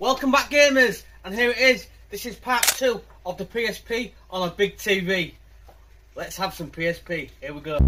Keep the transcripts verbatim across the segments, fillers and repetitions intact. Welcome back, gamers, and here it is. This is part two of the P S P on a big T V. Let's have some P S P. Here we go.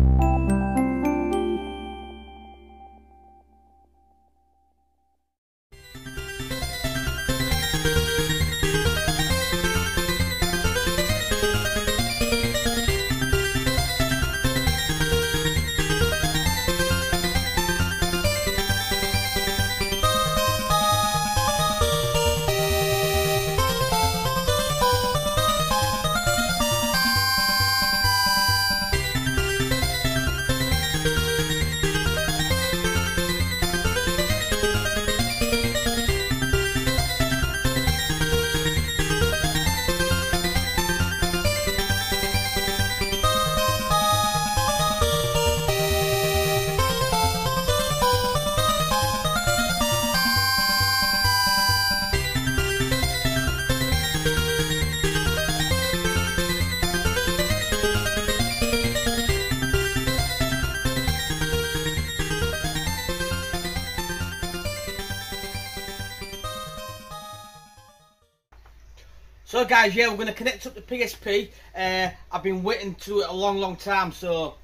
So guys, yeah, we're going to connect up the P S P. uh, I've been waiting to do it a long, long time, so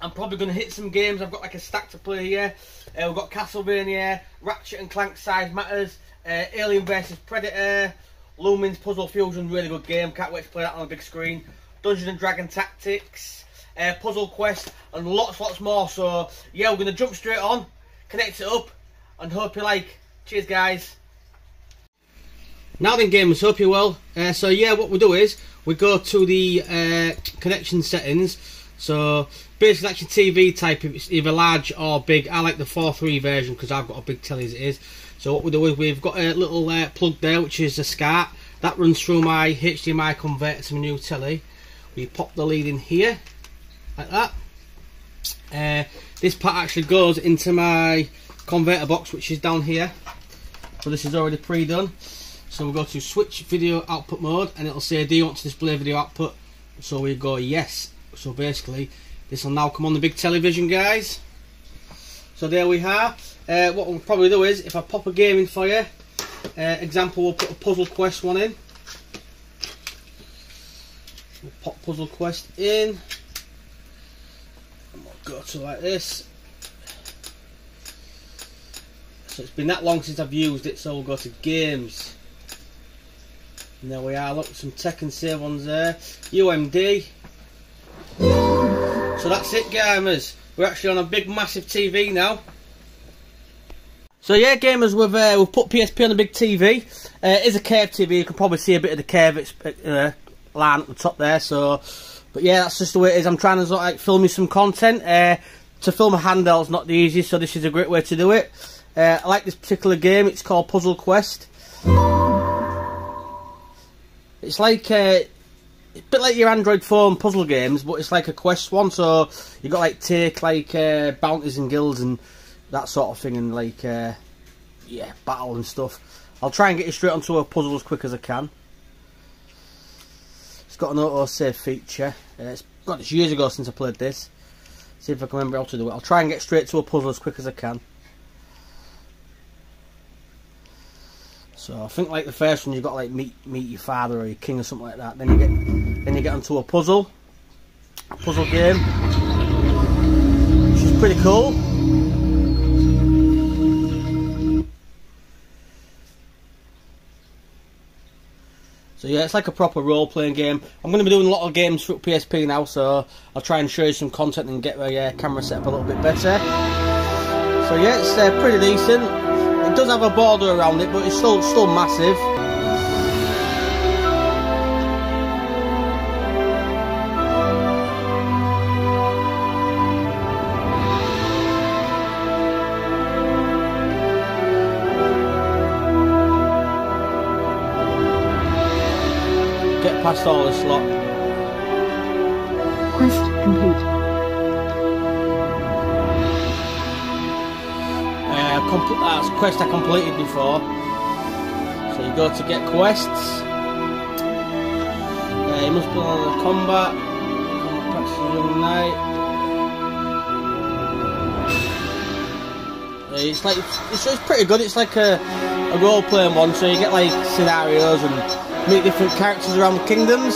I'm probably going to hit some games. I've got like a stack to play here. Uh, we've got Castlevania, Ratchet and Clank Size Matters, uh, Alien vs Predator, Lumens Puzzle Fusion, really good game, can't wait to play that on the big screen, Dungeons and Dragon Tactics, uh, Puzzle Quest, and lots, lots more. So yeah, we're going to jump straight on, connect it up, and hope you like. Cheers, guys. Now then, gamers, hope you're well. Uh, so yeah, what we do is we go to the uh, connection settings. So basically that's your T V type, if it's either large or big. I like the four three version because I've got a big telly as it is. So what we do is we've got a little uh, plug there, which is the SCART. That runs through my H D M I converter to my new telly. We pop the lead in here, like that. Uh, this part actually goes into my converter box, which is down here. So this is already pre-done. So we'll go to switch video output mode, and it'll say, do you want to display video output? So we go yes. So basically this will now come on the big television, guys. So there we are. Uh, what we'll probably do is, if I pop a game in for you, uh, example, we'll put a Puzzle Quest one in. We'll pop Puzzle Quest in, and we'll go to like this. So it's been that long since I've used it, so we'll go to games. And there we are, look, some Tekken save ones there. U M D. So that's it, gamers. We're actually on a big, massive T V now. So yeah, gamers, we've, uh, we've put P S P on the big T V. Uh, it is a curved T V, you can probably see a bit of the curve it's, uh, line at the top there. So, but yeah, that's just the way it is. I'm trying to sort of, like, film you some content. Uh, to film a handheld is not the easiest, so this is a great way to do it. Uh, I like this particular game, it's called Puzzle Quest. It's like a, a bit like your Android phone puzzle games, but it's like a quest one. So you got like take like uh, bounties and guilds and that sort of thing, and like uh, yeah, battle and stuff. I'll try and get you straight onto a puzzle as quick as I can. It's got an auto save feature. Uh, it's got it's years ago since I played this. See if I can remember how to do it. I'll try and get straight to a puzzle as quick as I can. So I think like the first one, you've got to like meet meet your father or your king or something like that. Then you get then you get onto a puzzle, a puzzle game, which is pretty cool. So yeah, it's like a proper role playing game. I'm going to be doing a lot of games for P S P now, so I'll try and show you some content and get my uh, camera set up a little bit better. So yeah, it's uh, pretty decent. It does have a border around it, but it's still still massive. Get past all this lot. Quest complete. That's quest I completed before. So you go to get quests. Uh, you must put on the combat. Practice the young knight. Uh, it's like it's, it's pretty good. It's like a a role-playing one, so you get like scenarios and meet different characters around the kingdoms.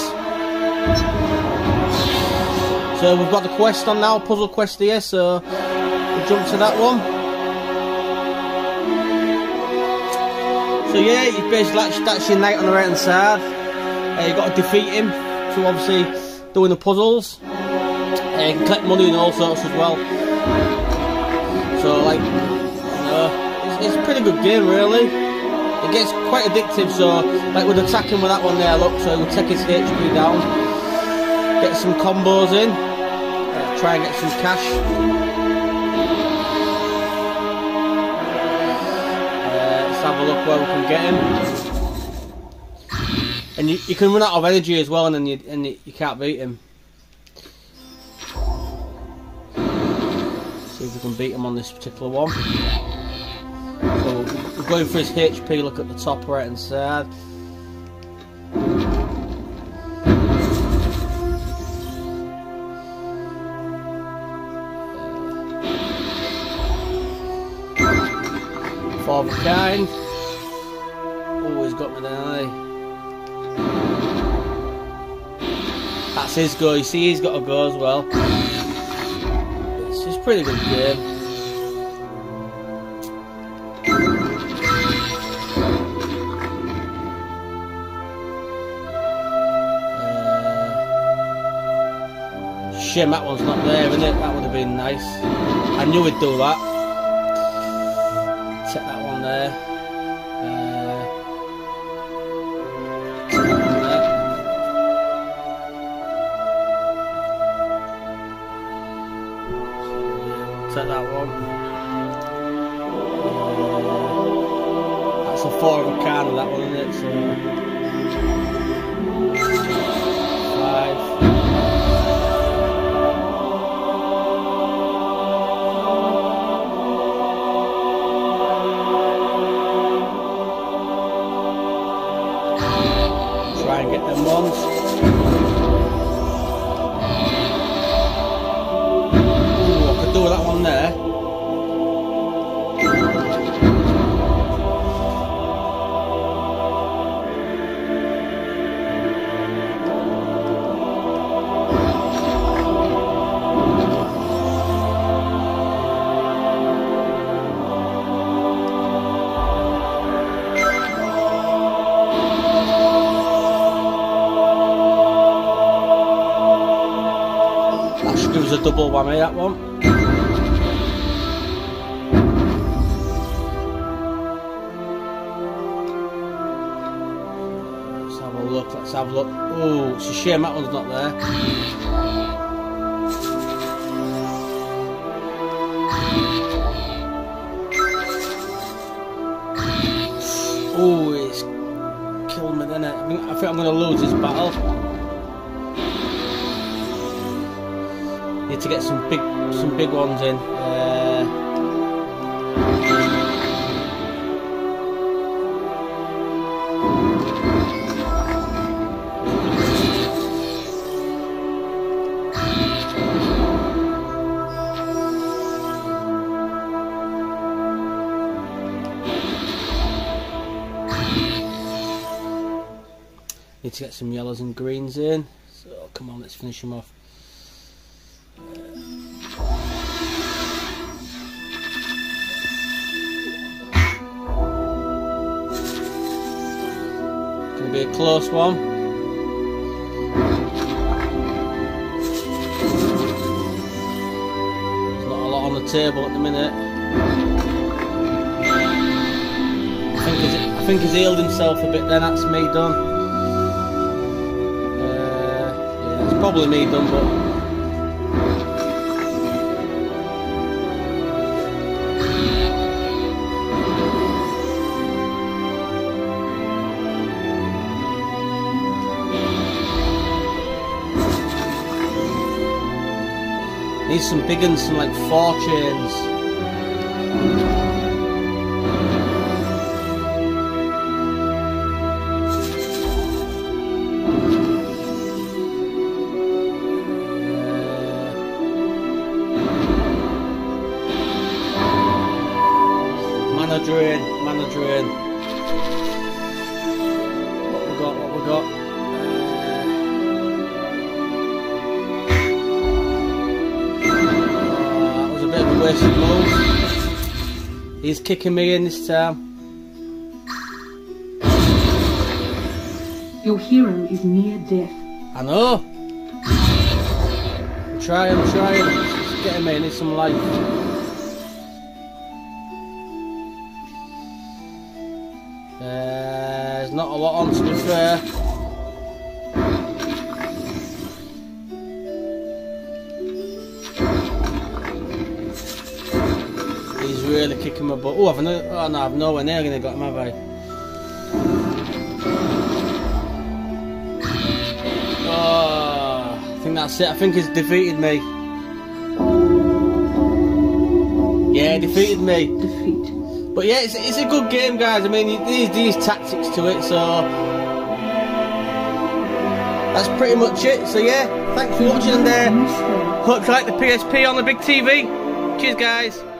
So we've got the quest on now, Puzzle Quest here, so we'll jump to that one. So yeah, you basically like, that's your knight on the right hand side. Uh, you've got to defeat him, so obviously doing the puzzles. Uh, you can collect money and all sorts as well. So like, uh, it's, it's a pretty good game really. It gets quite addictive, so like we'd attack him with that one there, look, so we'll take his H P down. Get some combos in, uh, try and get some cash. Have a look where we can get him, and you, you can run out of energy as well, and then you, and you, you can't beat him. See if we can beat him on this particular one. So we're going for his H P. Look at the top right hand side. Four of a kind. Always got me there. That's his go. You see, he's got a go as well. It's just pretty good game. Uh, shame that one's not there, isn't it? That would have been nice. I knew we'd do that. That one there. Uh, that one there. Take that one. Uh, that's a four of a kind of that one, isn't it? So five. Ones. Ooh, I could do that one there. A double whammy, that one. Let's have a look, let's have a look. Oh, it's a shame that one's not there. Oh, it's killing me, isn't it? I think, I think I'm going to lose this battle. Need to get some big, some big ones in. Uh, need to get some yellows and greens in. So come on, let's finish them off. Be a close one. There's not a lot on the table at the minute. I think he's, I think he's healed himself a bit. Then that's me done. Uh, yeah, it's probably me done, but. Need some big ones, some like four chains. Mana drain, mana drain. He's kicking me in this town. Your hero is near death. I know. I'm trying, I'm trying. Just get him in, need some life. Uh, there's not a lot on, to be fair. He's really kicking my butt. Oh, I've no, oh no, I've nowhere near gonna got him, have I? That's it, I think he's defeated me. Yeah, defeated me. Defeat. But yeah, it's, it's a good game, guys. I mean, there's these tactics to it, so that's pretty much it. So yeah, thanks for watching and uh, hope you like the P S P on the big T V. Cheers, guys.